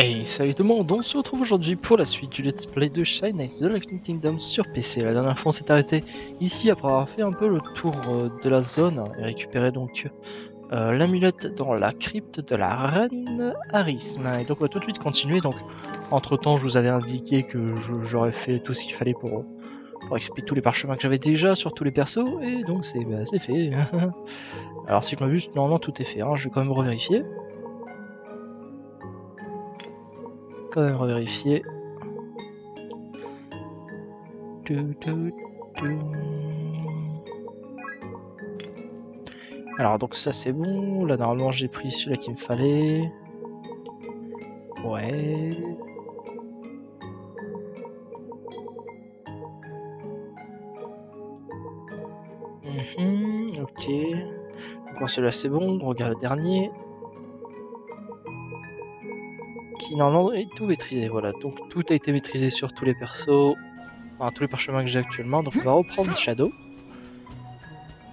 Hey, salut tout le monde, on se retrouve aujourd'hui pour la suite du let's play de Shiness the Lightning Kingdom sur PC. La dernière fois on s'est arrêté ici après avoir fait un peu le tour de la zone et récupéré donc l'amulette dans la crypte de la reine Arisme. Et donc on va tout de suite continuer. Donc entre temps je vous avais indiqué que j'aurais fait tout ce qu'il fallait pour expliquer tous les parchemins que j'avais déjà sur tous les persos, et donc c'est fait. Alors si je m'abuse, normalement tout est fait, hein. Je vais quand même revérifier. Alors donc ça c'est bon, là normalement j'ai pris celui-là qu'il me fallait. Ouais. Ok. Donc celui-là c'est bon, on regarde le dernier. Qui normalement est tout maîtrisé, voilà, donc tout a été maîtrisé sur tous les persos, enfin tous les parchemins que j'ai actuellement, donc on va reprendre Shadow,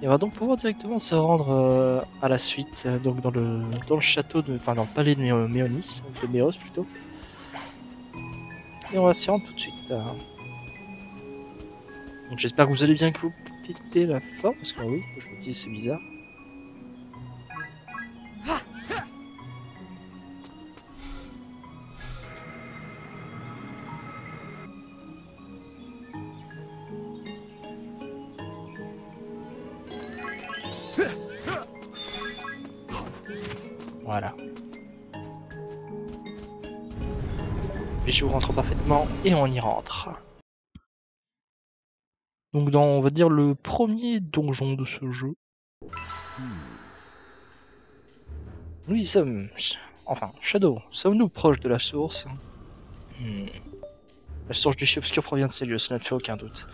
et on va donc pouvoir directement se rendre à la suite, donc dans le château, enfin dans le palais de Méonis, de Méos plutôt, et on va s'y rendre tout de suite. Donc j'espère que vous allez bien, que vous quittez la forme, parce que oui, je me dis c'est bizarre. Voilà. Les jeux rentrent parfaitement et on y rentre. Donc dans, on va dire, le premier donjon de ce jeu. Nous y sommes. Enfin, Shadow, sommes-nous proches de la source? La source du chi obscur provient de ces lieux, cela ne fait aucun doute.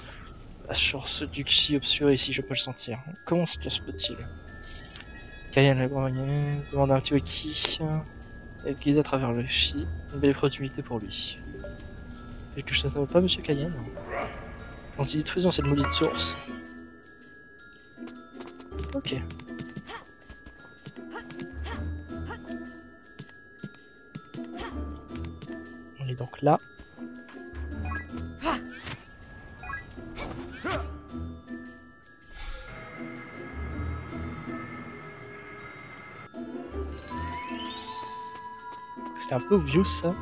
La source du chi obscur est ici, je peux le sentir. Comment ça se peut-il? Kayan le grand magnet demande un petit Poky et guide à travers le chi, une belle opportunité pour lui. Et que je ne pas, monsieur Kayan. En y détruisant cette maudite source. Ok. On est donc là. C'est un peu vieux ça.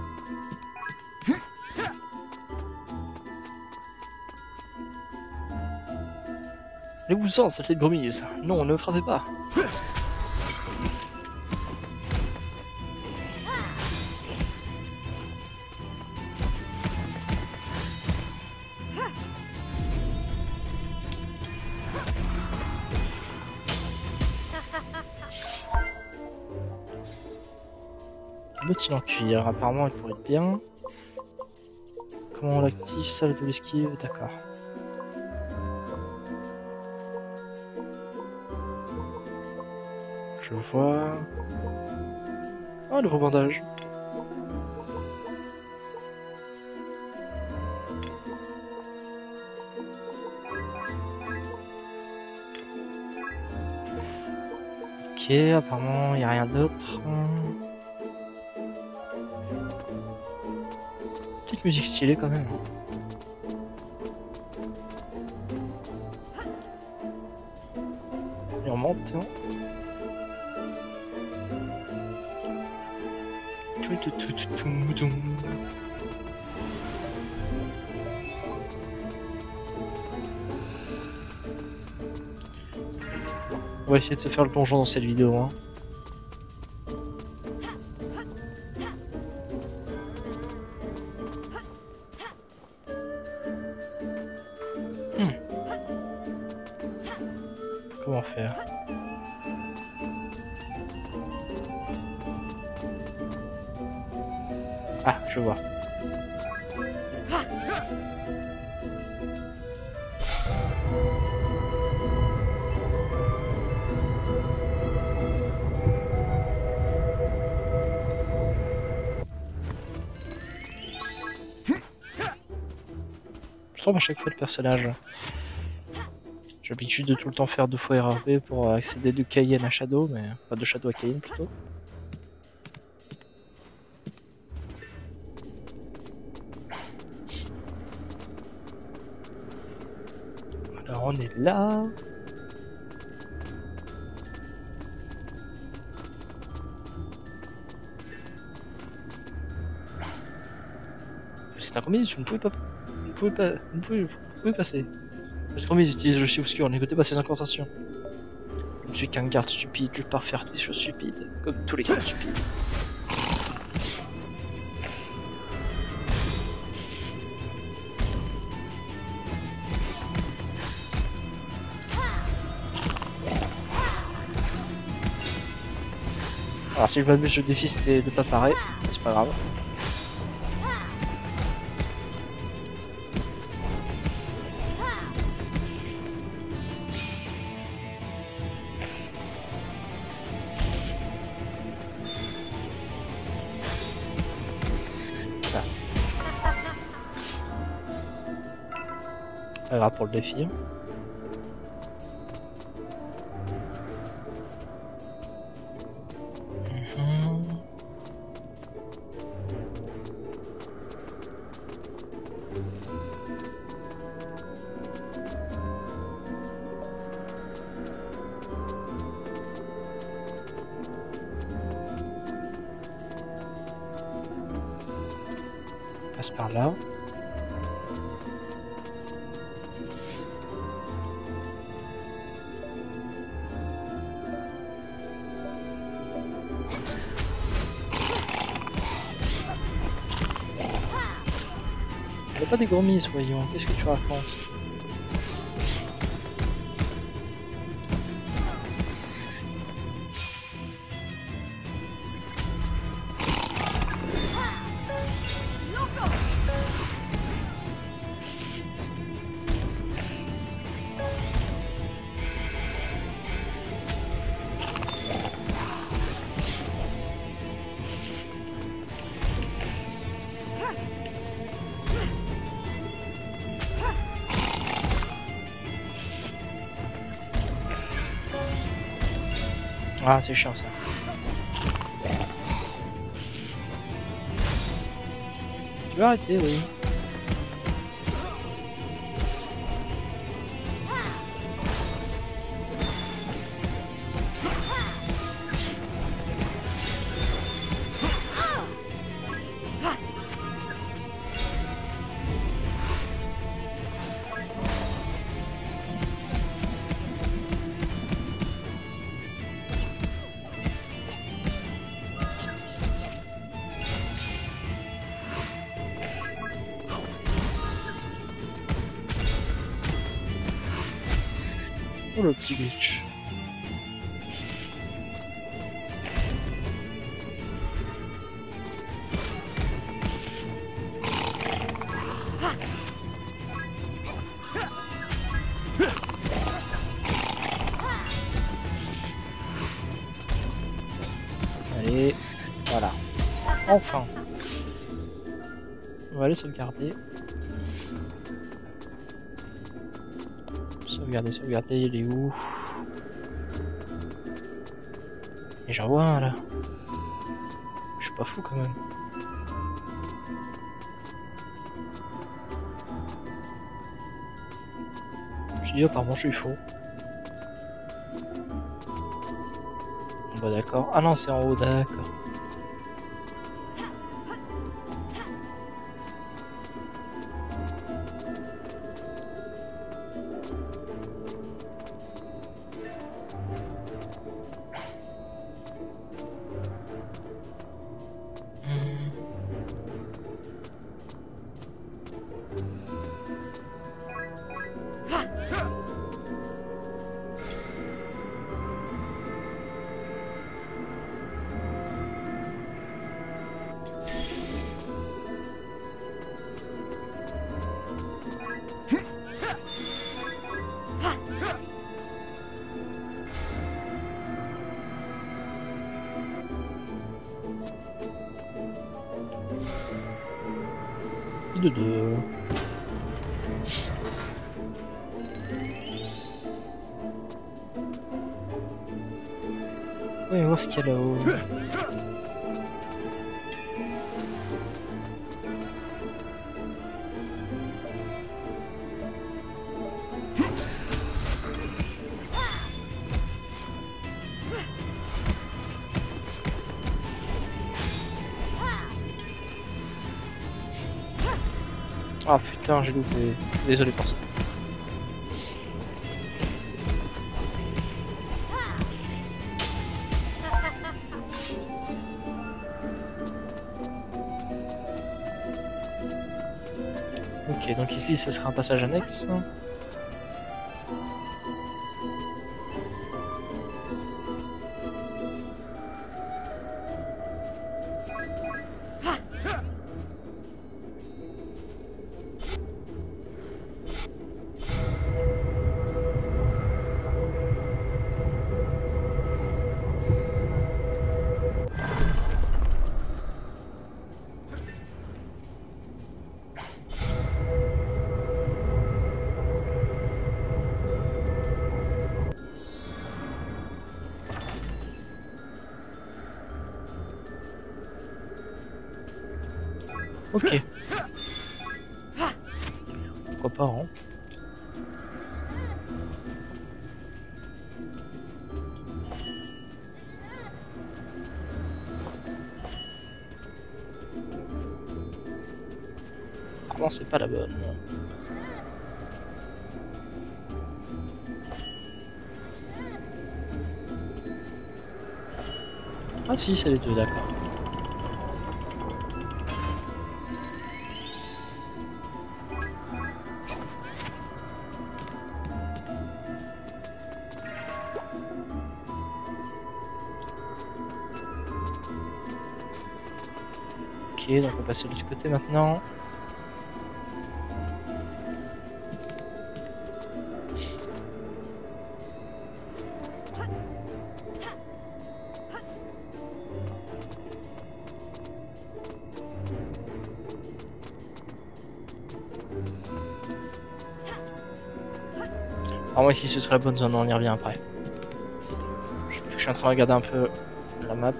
Mais vous sens cette tête gromise. Non, ne frappez pas. Bottine en cuir, apparemment elle pourrait être bien. Comment on l'active ça, le double esquive, d'accord. Je vois. Ah, le rebandage. Ok, apparemment il n'y a rien d'autre. Musique stylée quand même. Et on monte. Hein. On va essayer de se faire le plongeon dans cette vidéo. Hein. Comment faire? Ah, je vois. Je tombe à chaque fois le personnage. J'ai l'habitude de tout le temps faire deux fois RRB pour accéder de Kayan à Shadow, mais pas de Shadow à Kayan plutôt. Alors on est là. C'est un combien, vous ne pouvez pas. Vous pouvez passer. Parce que combien ils utilisent le chi obscur, n'écoutez pas ces incantations. Je ne suis qu'un garde stupide, je pars faire des choses stupides, comme tous les gardes stupides. Alors si je m'abuse, le défi c'était de pas parer, c'est pas grave. Là pour le défi. On passe par là. Pas des gourmises, voyons, qu'est-ce que tu racontes? Ah, c'est chiant ça. Tu veux arrêter, oui. Oh, le petit glitch. Allez, voilà. Enfin. On va aller sauvegarder. Sauvegarder, il est où? Et j'en vois un là. Je suis pas fou quand même. Je dis, oh, pardon, je suis faux. Bah d'accord. Ah non, c'est en haut, d'accord. Voyons voir ce qu'il y a là-haut. tard, j'ai loupé. Désolé pour ça. Ok, donc ici ce sera un passage annexe. Ok. Pourquoi pas, hein. Apparemment, c'est pas la bonne. Ah si, c'est les deux, d'accord. Donc on va passer de l'autre côté maintenant. Alors moi ici ce serait la bonne zone, on y revient après. Je suis en train de regarder un peu la map.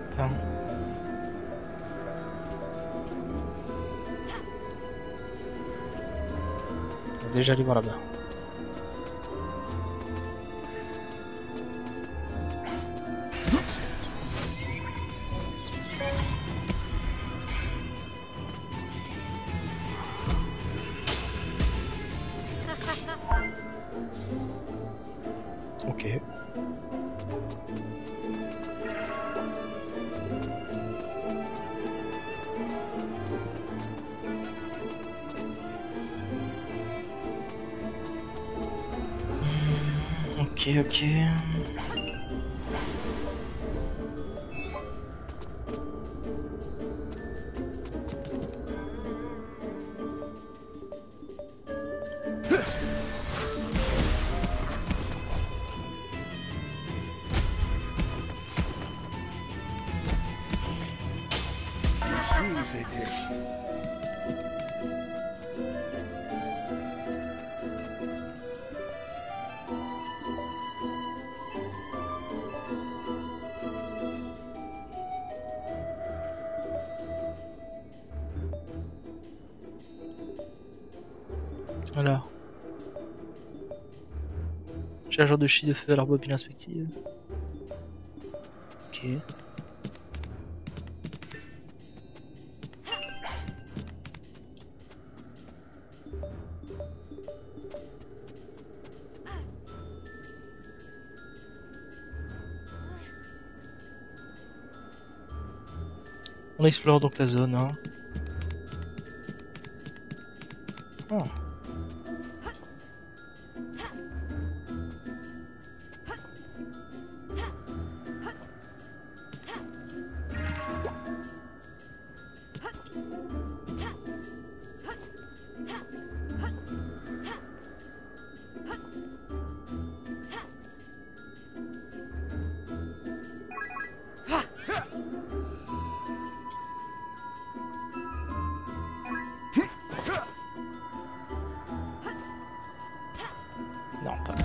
Déjà aller voir là-bas. Ok. Ok. Alors, chargeur de chi de feu à leur bobine inspective. Ok. On explore donc la zone. Hein. Oh.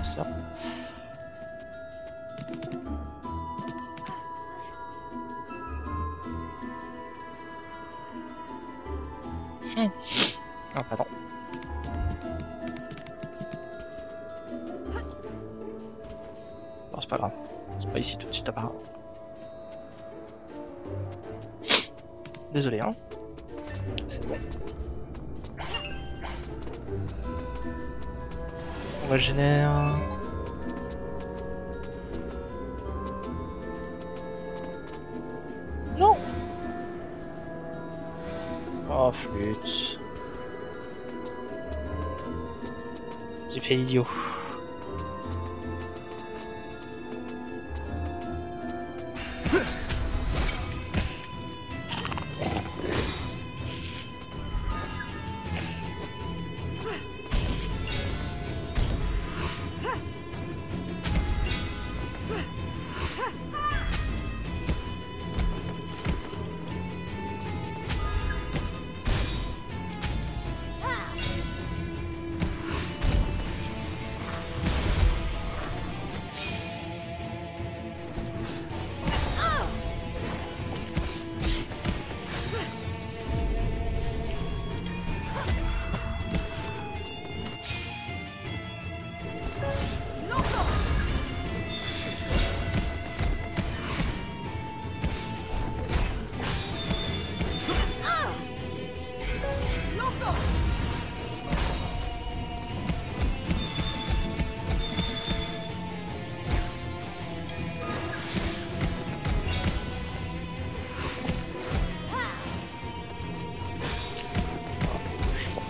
Ça. Ah pardon. Bon, c'est pas grave, c'est pas ici tout de suite apparemment. Désolé hein. C'est bon. on régénère. Non. Oh flûte. J'ai fait l'idiot.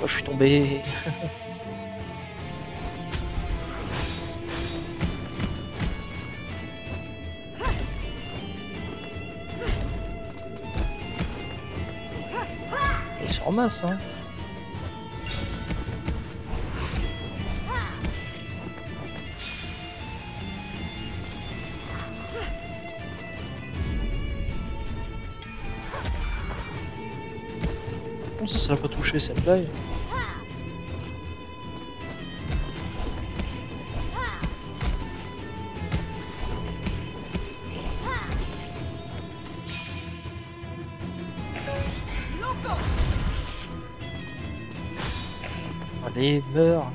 Je suis tombé. Ils sont en masse, hein. Bon, ça l'a pas touché cette blague. Allez, meurs!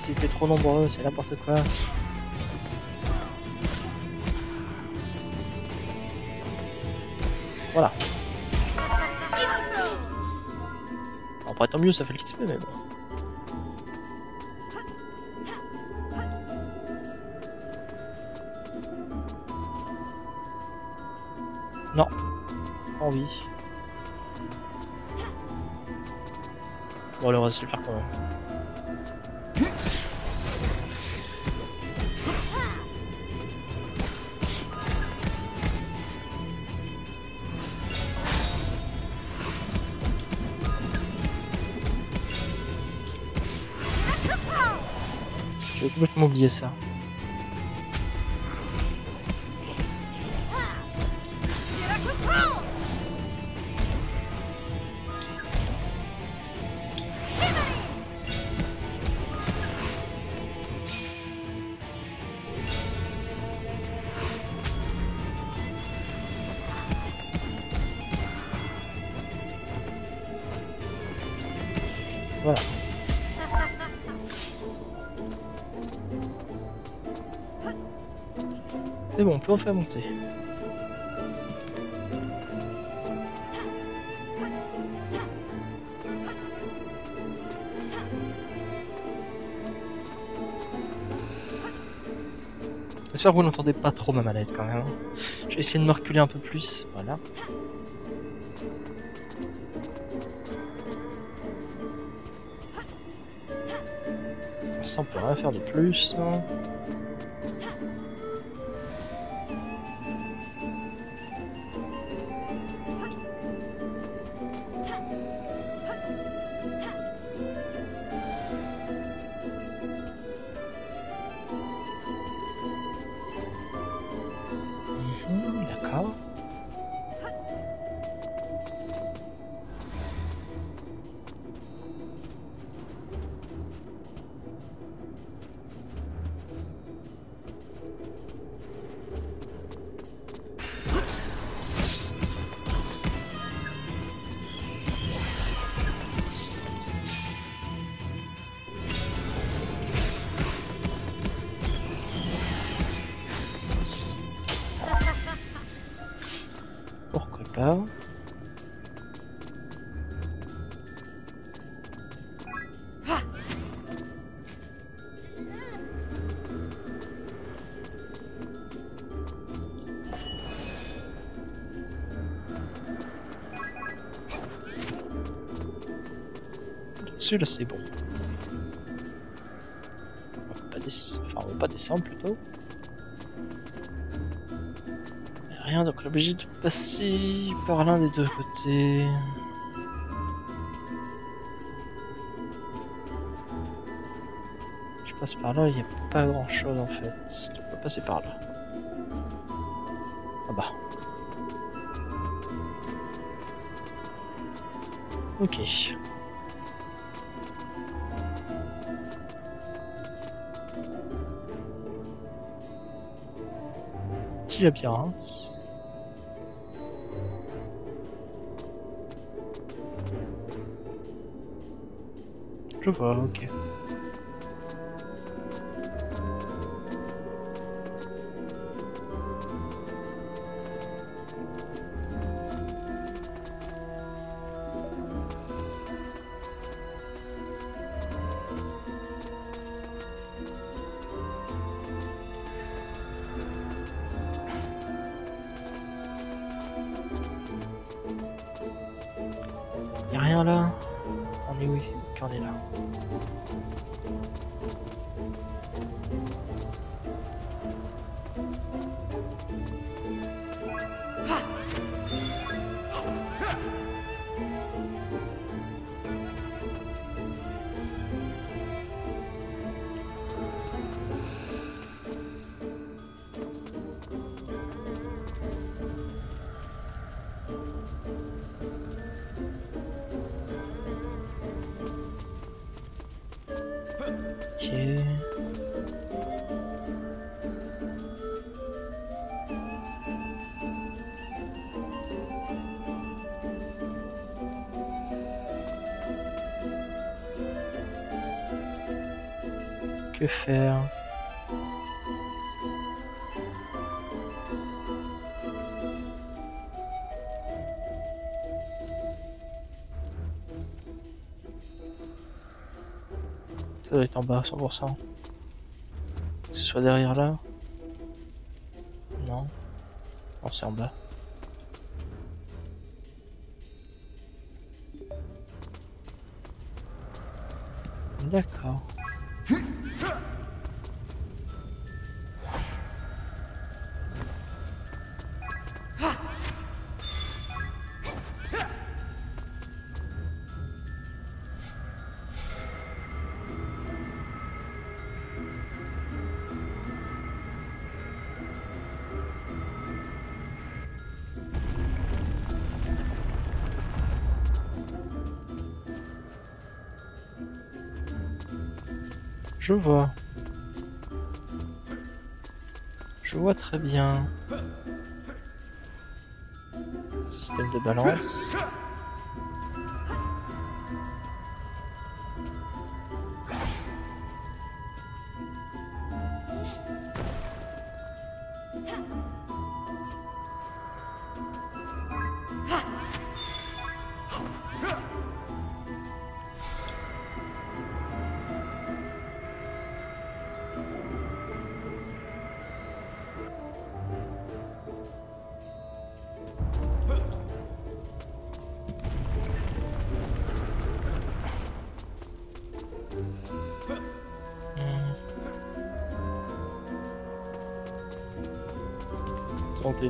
C'était trop nombreux, c'est n'importe quoi. Voilà. Bon, après, tant mieux, ça fait le XP même. Non, pas envie. Bon, alors on va se le faire quand même. J'ai complètement oublié ça. Voilà. C'est bon, on peut en faire monter. J'espère que vous n'entendez pas trop ma mallette quand même. Je vais essayer de me reculer un peu plus, voilà. Ça, on peut rien faire de plus. Hein. D'accord. capsule, c'est bon. Enfin, on va pas descendre plutôt. Rien, donc on est obligé de passer par l'un des deux côtés. Je passe par là, il n'y a pas grand chose en fait. On peut passer par là. Ah bah. Ok. Petit labyrinthe. Je vois, ok. Que faire? Ça doit être en bas, 100%. Que ce soit derrière là? Non. Non, c'est en bas. D'accord. Je vois. Je vois très bien. Système de balance.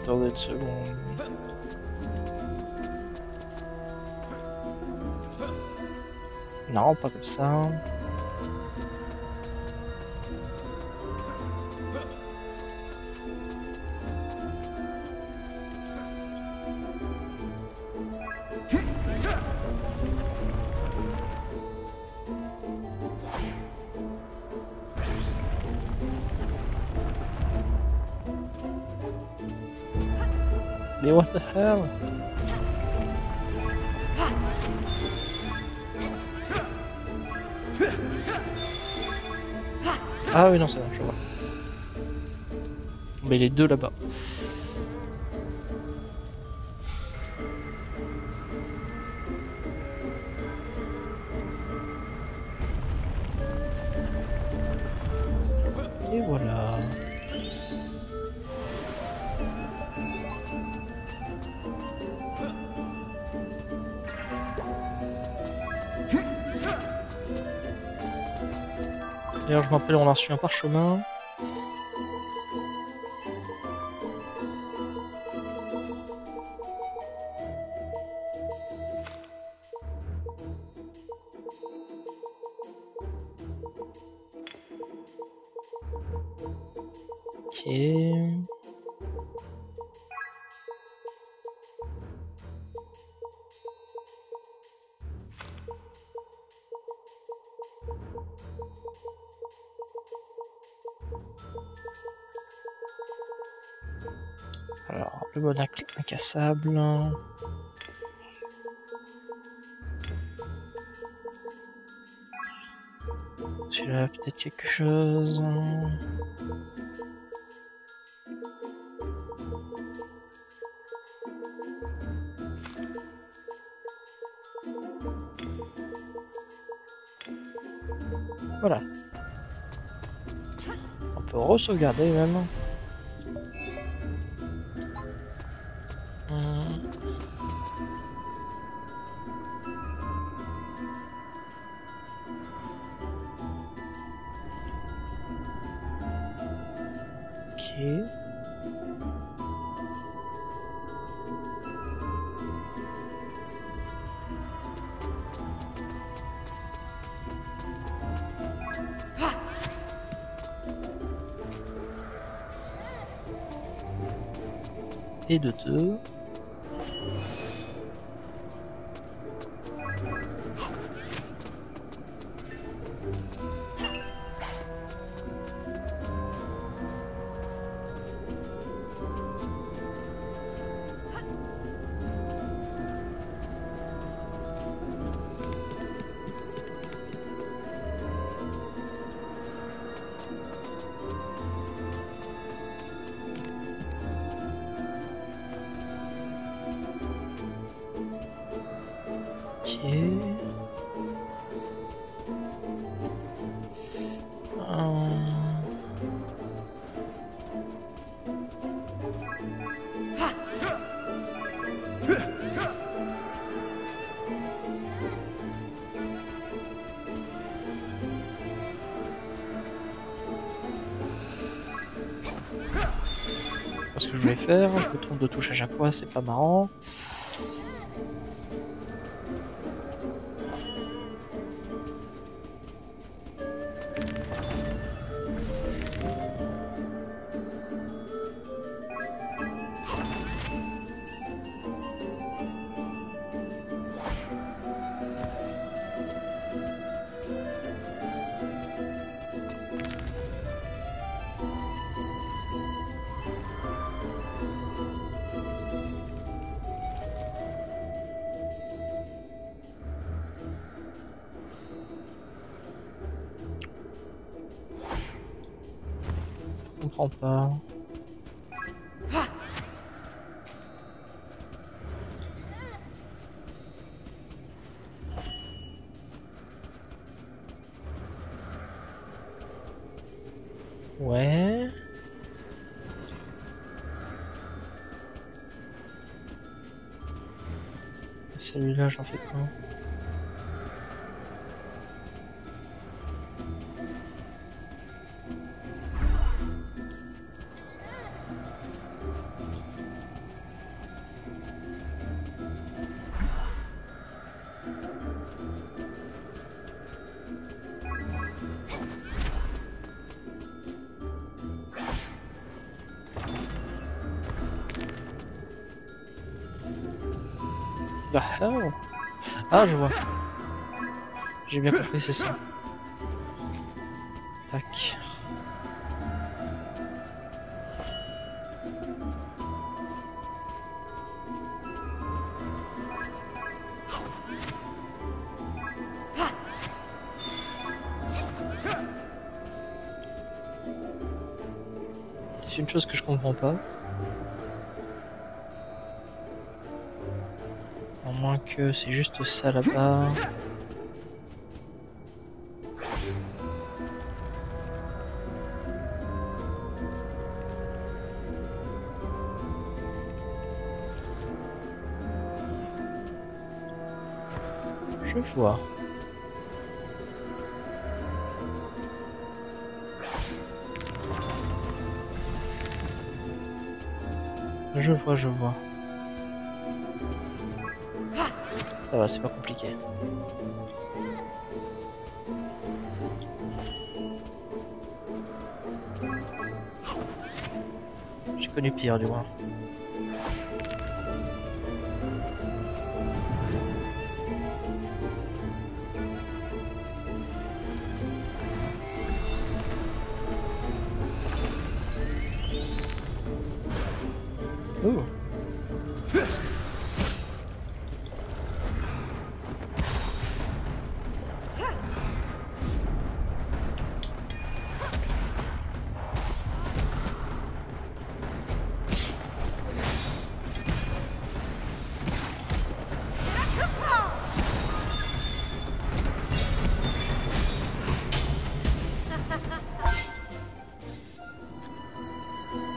Attendez une seconde. Non, pas comme ça. What the hell? Ah oui non c'est là, je vois. Mais les deux là-bas. Et voilà. D'ailleurs, je me rappelle, on a reçu un parchemin. Alors, le bon incassable. Celui-là, peut-être quelque chose. Voilà. On peut re-sauvegarder même. Et de 2. Ce que je vais faire, je me trompe de touche à chaque fois, c'est pas marrant. Pas. Ouais. Celui-là, j'en fais pas. Oh. Ah, je vois. J'ai bien compris, c'est ça. Tac. C'est une chose que je comprends pas. Moins que c'est juste ça là-bas. Je vois. Je vois, je vois. Ça va, c'est pas compliqué. J'ai connu pire, du moins.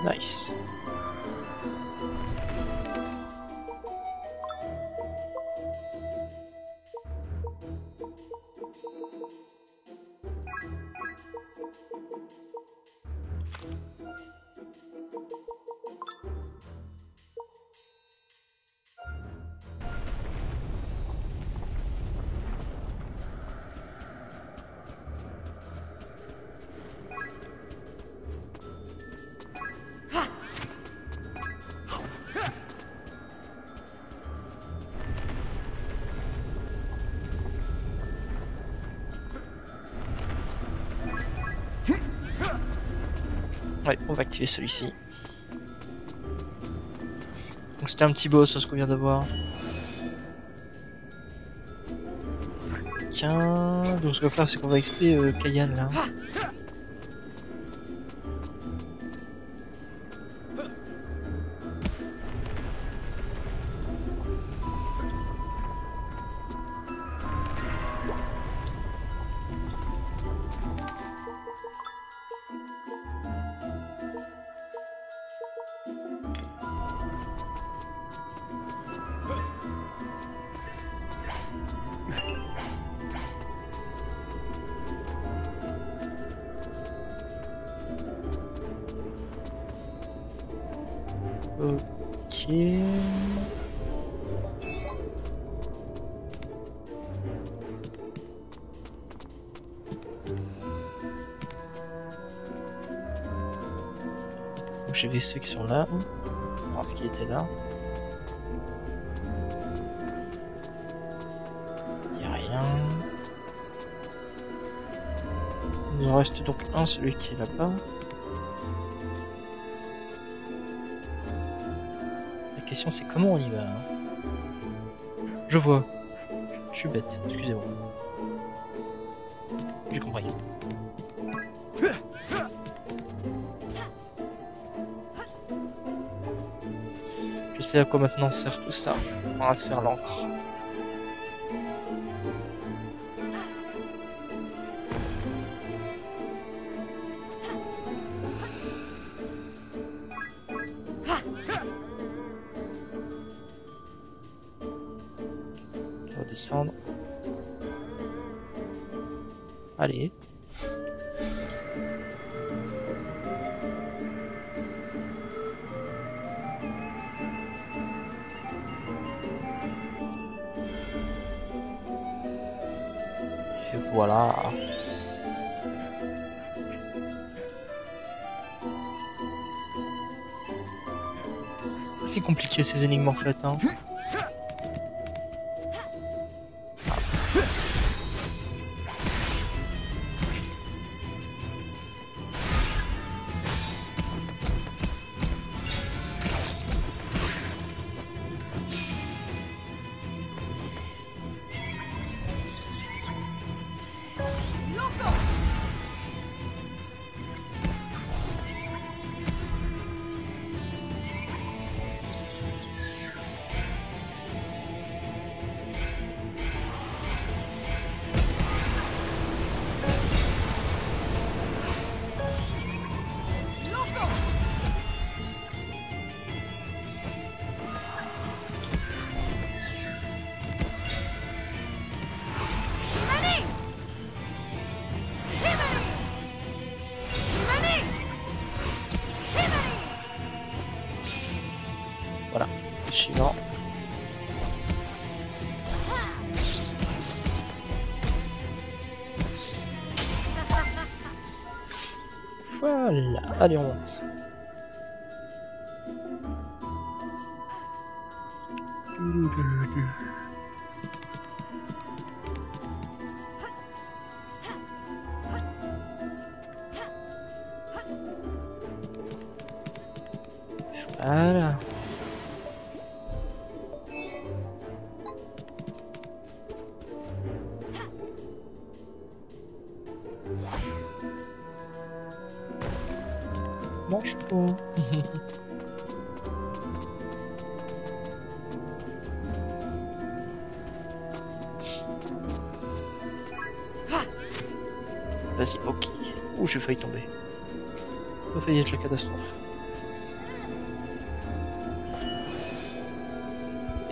Nice. Ouais, on va activer celui-ci. Donc c'était un petit boss ce qu'on vient d'avoir. 15. Donc ce qu'on va faire c'est qu'on va XP Kayan là. Ok. Donc j'ai vu ceux qui sont là. Alors ce qui était là. Y a rien. Il en reste donc un, celui qui est là-bas. C'est comment on y va. Je vois. Je suis bête, excusez-moi. J'ai compris. Je sais à quoi maintenant sert tout ça. Ah, sert l'encre. Descendre. Allez. Et voilà. C'est compliqué ces énigmes en fait, hein. suivant. Voilà, allez on monte. Voilà. Mange pas. Vas-y, Poky. Ouh, j'ai failli tomber. Ça a failli être la catastrophe.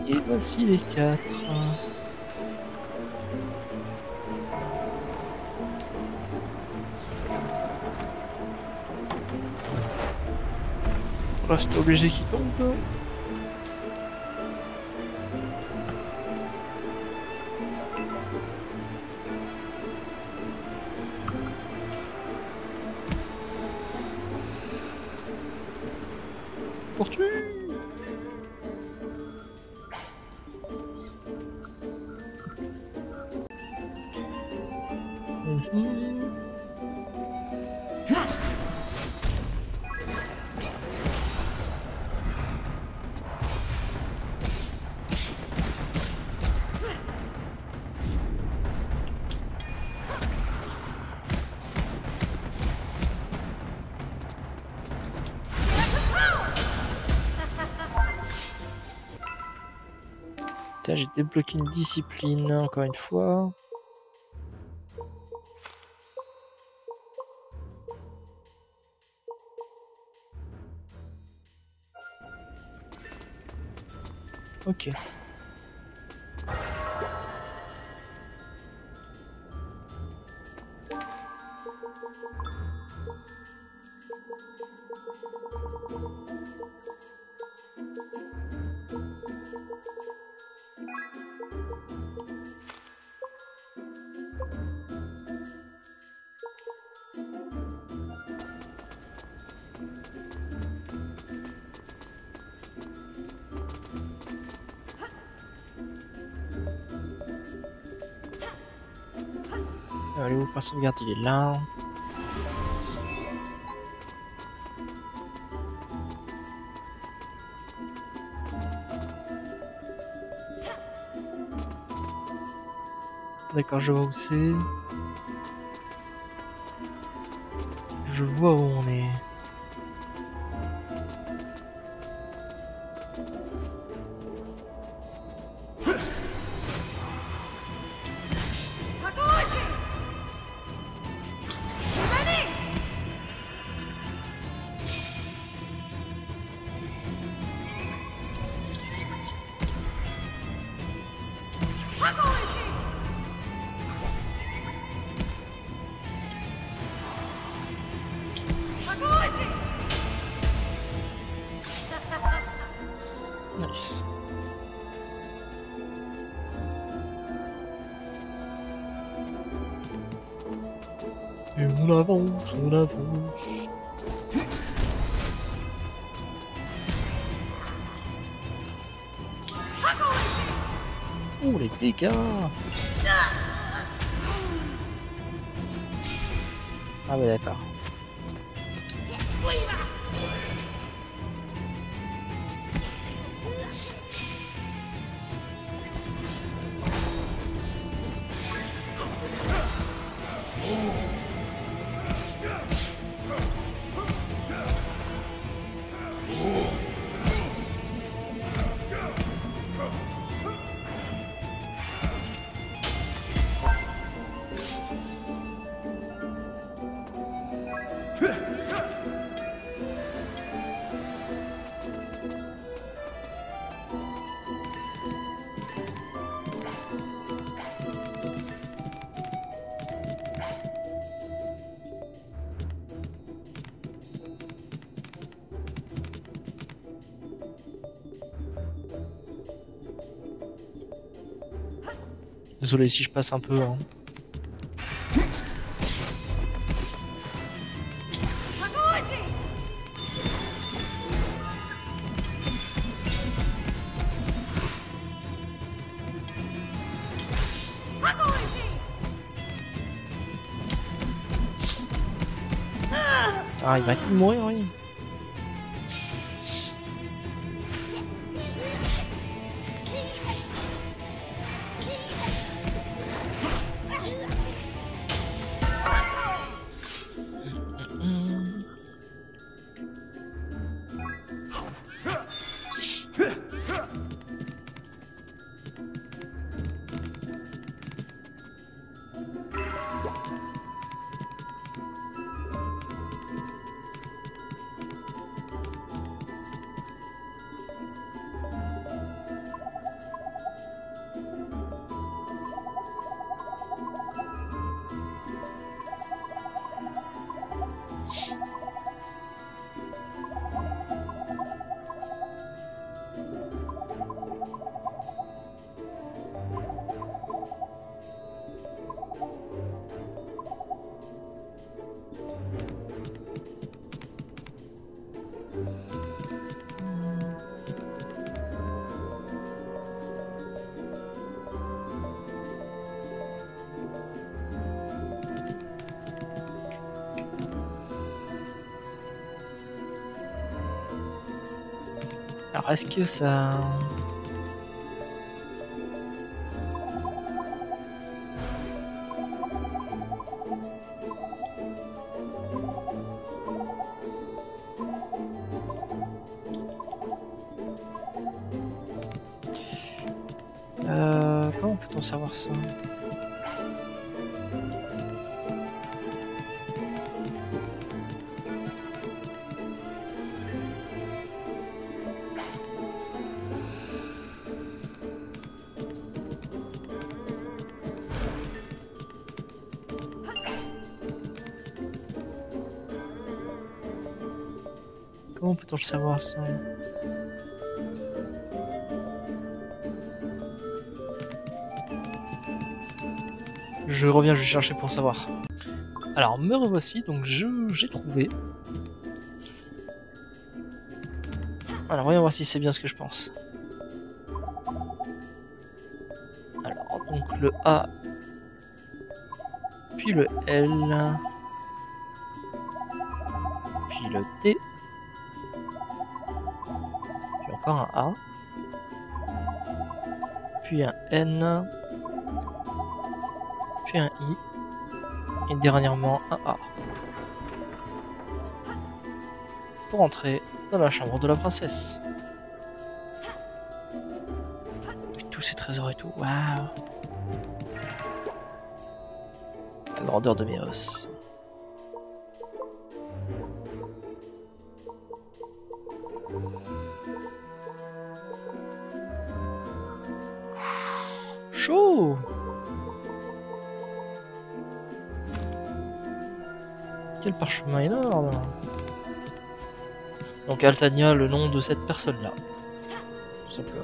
Et voici les quatre. C'est obligé qu'il tombe. Pour tuer. J'ai débloqué une discipline, encore une fois. Ok. Allez, où passe le garde, il est là. D'accord, je vois où c'est. Je vois où on est. Nice. Et on avance, on avance. Oh les dégâts. Ah ouais d'accord. Désolé si je passe un peu. Hein. Ah, il va mourir, oui. Est-ce que ça... Comment peut-on savoir ça ? Pour savoir ça. Je reviens, je vais chercher pour savoir. Alors me revoici, donc j'ai trouvé. Alors voyons voir si c'est bien ce que je pense. Alors donc le A, puis le L, puis le T. Encore un A, puis un N, puis un I, et dernièrement un A. Pour entrer dans la chambre de la princesse. Avec tous ses trésors et tout, waouh! La grandeur de Méos. Chaud. Quel parchemin énorme. Donc Altania, le nom de cette personne-là. Tout simplement.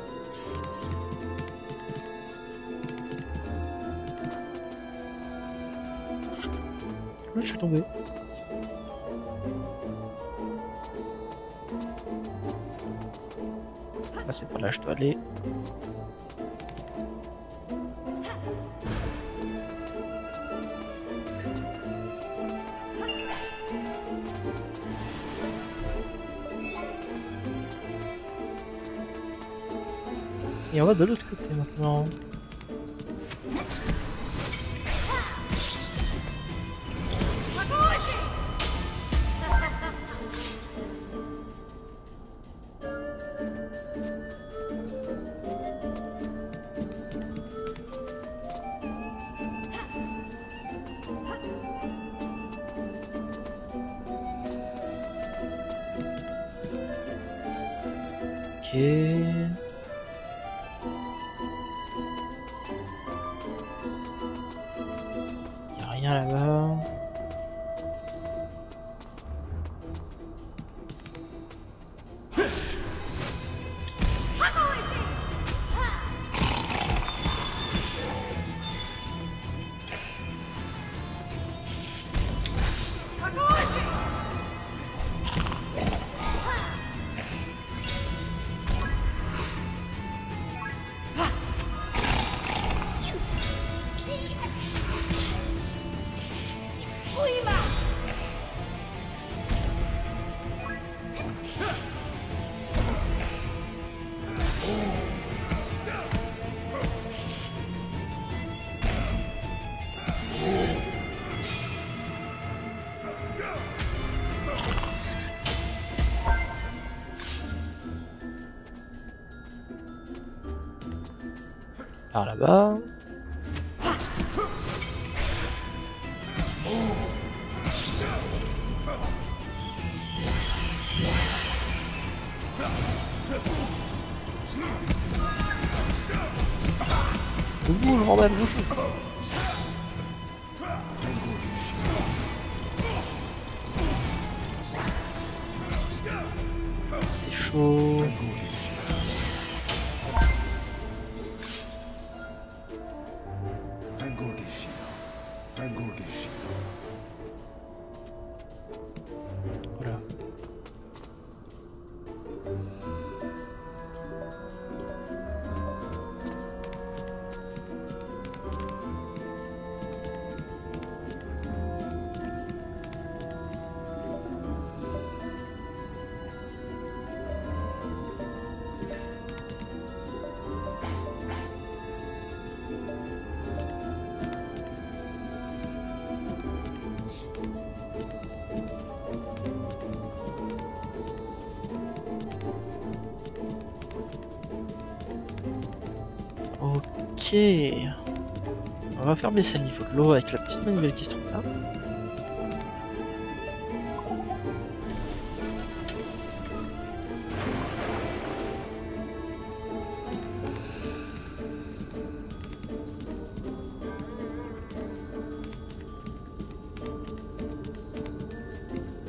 Je suis tombé. Ah, c'est pas là que je dois aller. Et on va de l'autre côté maintenant. Ok. Là-bas. par là-bas. Ouh, le vandal vous fout. C'est chaud. Ok, on va faire baisser le niveau de l'eau avec la petite manivelle qui se trouve là.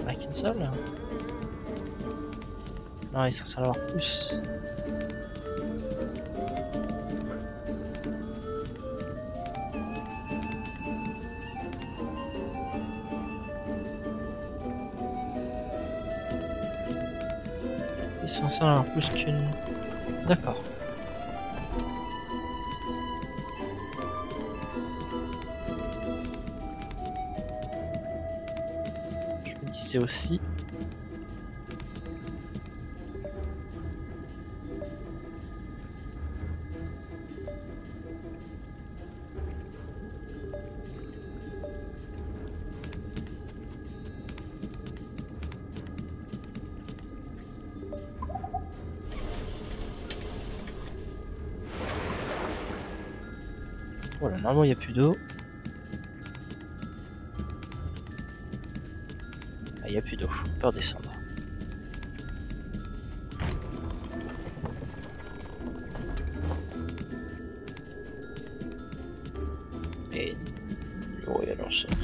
Pas qu'une seule là. Non, il s'en sert plus. Alors plus qu'une... D'accord. Je me disais aussi... Voilà, normalement il n'y a plus d'eau. Ah, il n'y a plus d'eau, on peut redescendre. Et l'eau est à l'encense.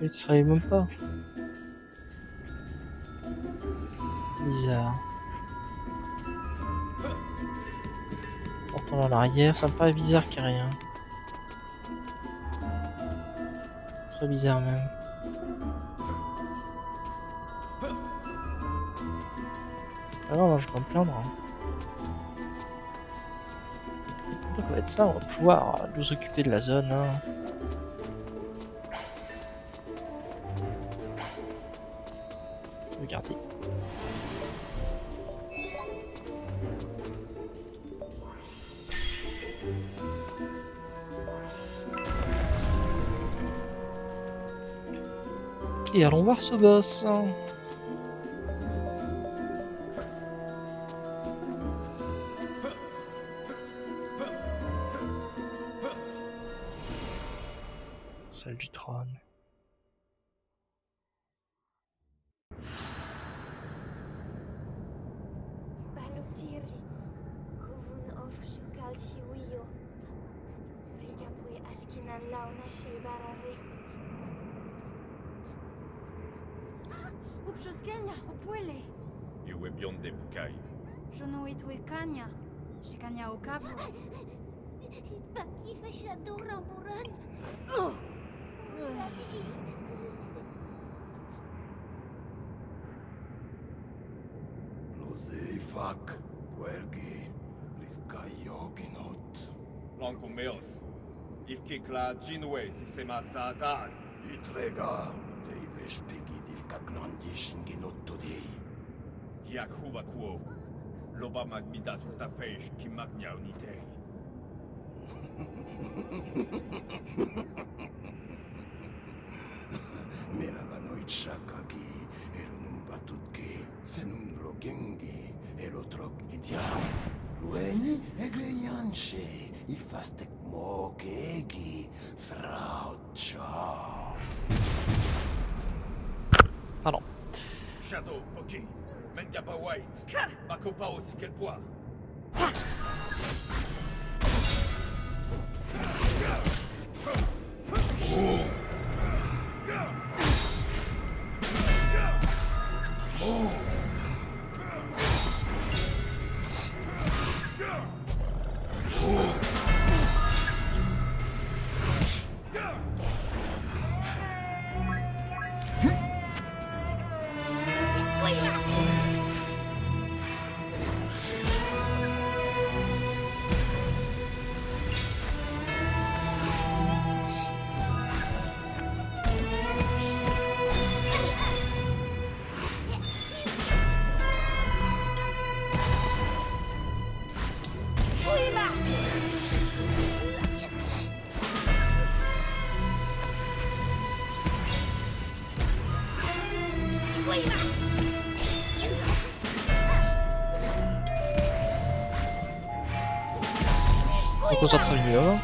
Il ne travaille même pas. Bizarre. Portant dans l'arrière, ça me paraît bizarre qu'il n'y a rien. Très bizarre même. Ah non, je vais pas me plaindre. Donc on va être ça, on va pouvoir nous occuper de la zone. Hein. Regardez. Et allons voir ce boss. Salle du trône. Lozeifak, Puelgi, Rizkayoginot. Longo Méos, Ifkikla, Jinwe, Sisematzaatan. Itrega, Deivespigi, Ifkaklandi, Shinginot Todi. Yakhuvakuo, Loba Magmidas Utafesh, Kimagnia Unite. Pardon. Shadow, Poky, Mengapa White, Makopa aussi qu'elle poire. Concentre-toi.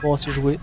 Bon, c'est joué.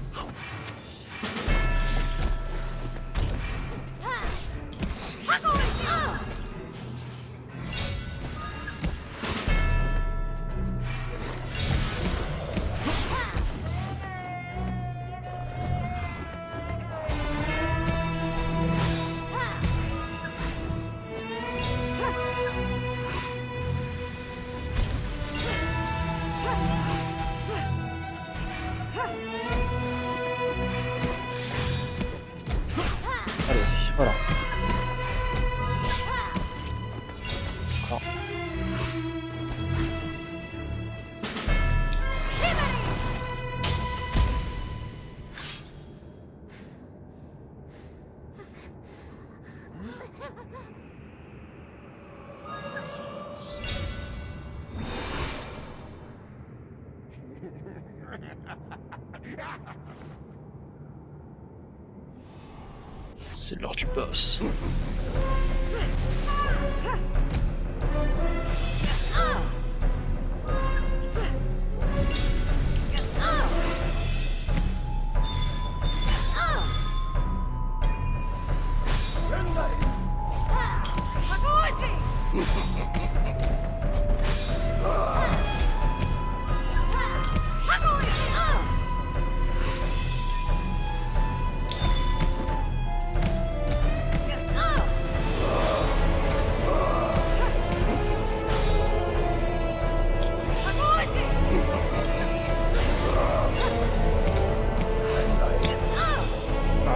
C'est l'heure du boss.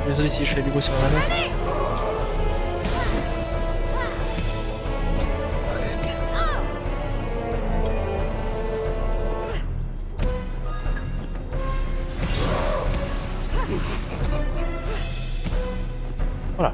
Désolé si je fais du bruit sur la main. Voilà.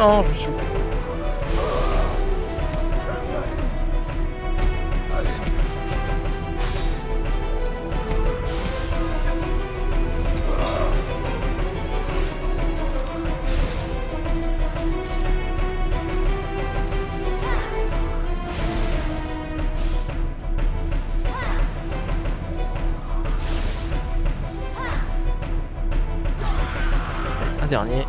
Non, je joue. Un dernier.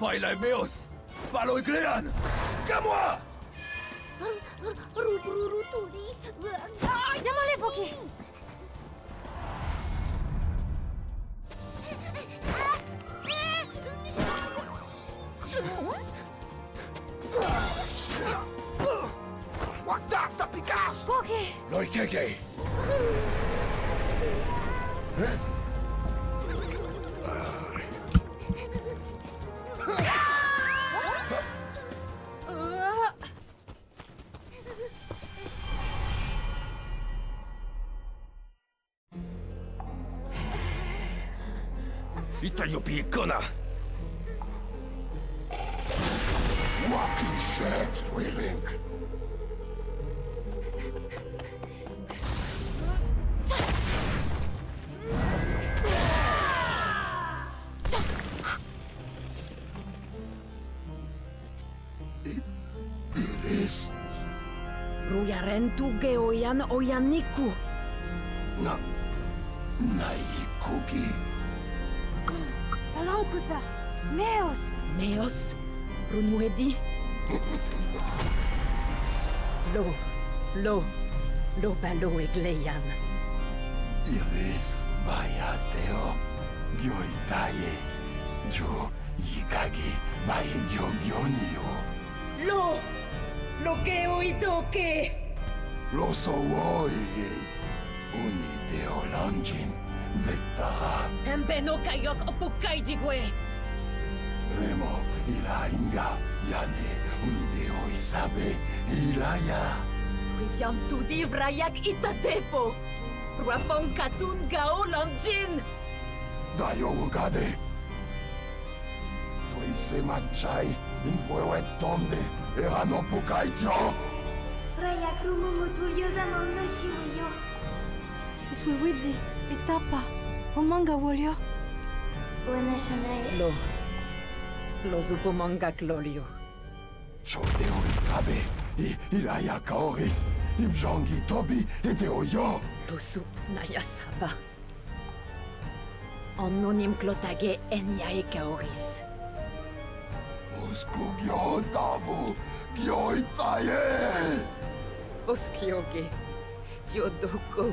Baila Méos, Palo et Cléan, qu'à moi! Viens-moi les Poky! What does the Picasso? Poky! Loïkeke! You'll be a gunner. What? shafts we link. Ruyarentuge oyan oyaniku. Na... naikugi. Palaukusa, Méos. Méos? Runuedi? Lo balo egleian. Iris baiazdeo, gioritae, jo ikagi baejo gionio. Lo! Lo que oído que los ovoides unideolangin vectara en beno kayok opukaidigwe remo ilainga yane unideo isabe ilaya prisiam tudi vrayak itatepo rapon katun gaolangin dayo ugade poise machai infoe tonde era no pukaikyo. Raya krumu mutuyo zaman no shiuyo. Iswiwidzi etapa omanga wolyo. Buena shanai. Lo zupo manga klolyo. Chodeo isabe iraya kaoris ibjongi tobi eteoyo. Lo sup nayasaba. Anonim klotage enyae kaoris. Oskugyo davu gyo itae! Oskyoge, tio doko.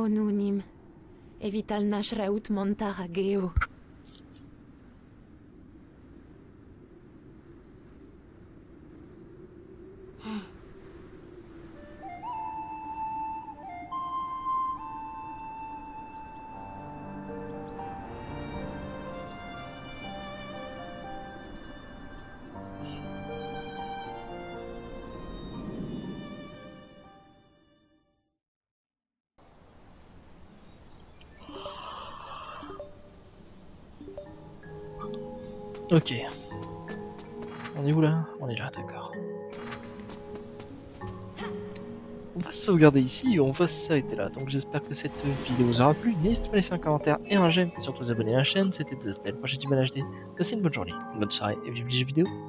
Onunim, evital nashraut montara geo. Ok. On est où là? On est là, d'accord. On va sauvegarder ici et on va s'arrêter là. Donc j'espère que cette vidéo vous aura plu. N'hésitez pas à laisser un commentaire et un j'aime. Et surtout vous abonner à la chaîne. C'était Zeusdead. Moi j'ai du mal à jeter. Passez une bonne journée, une bonne soirée et vive les jeux vidéo.